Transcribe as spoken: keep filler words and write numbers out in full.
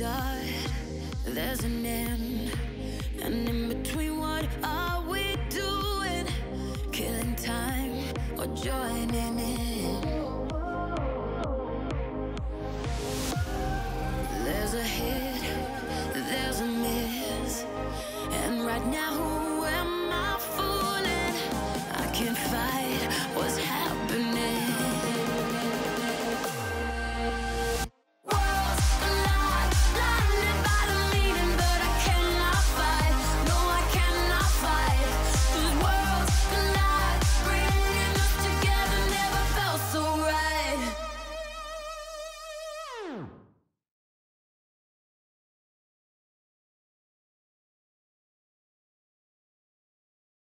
start, there's an end, and in between, what are we doing? Killing time or joining in? There's a hit.